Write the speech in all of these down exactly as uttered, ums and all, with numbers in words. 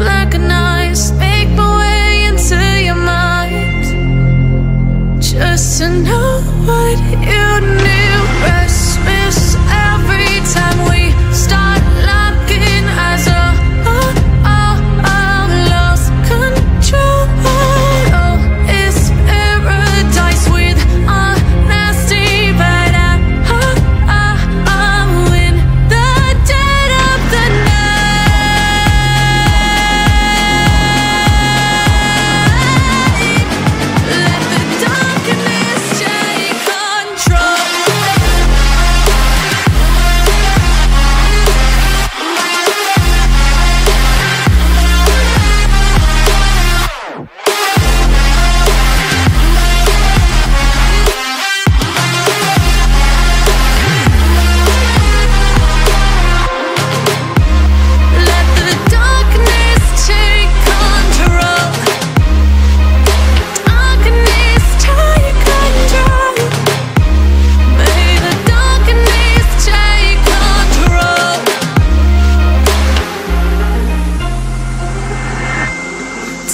recognize, make my way into your mind, just to know what you knew. Christmas, every time we start locking eyes, oh, oh, oh, oh, lost control. Oh, it's paradise with honesty, but I, oh, oh, oh, in the dead of the night. Let the darkness take control.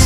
do.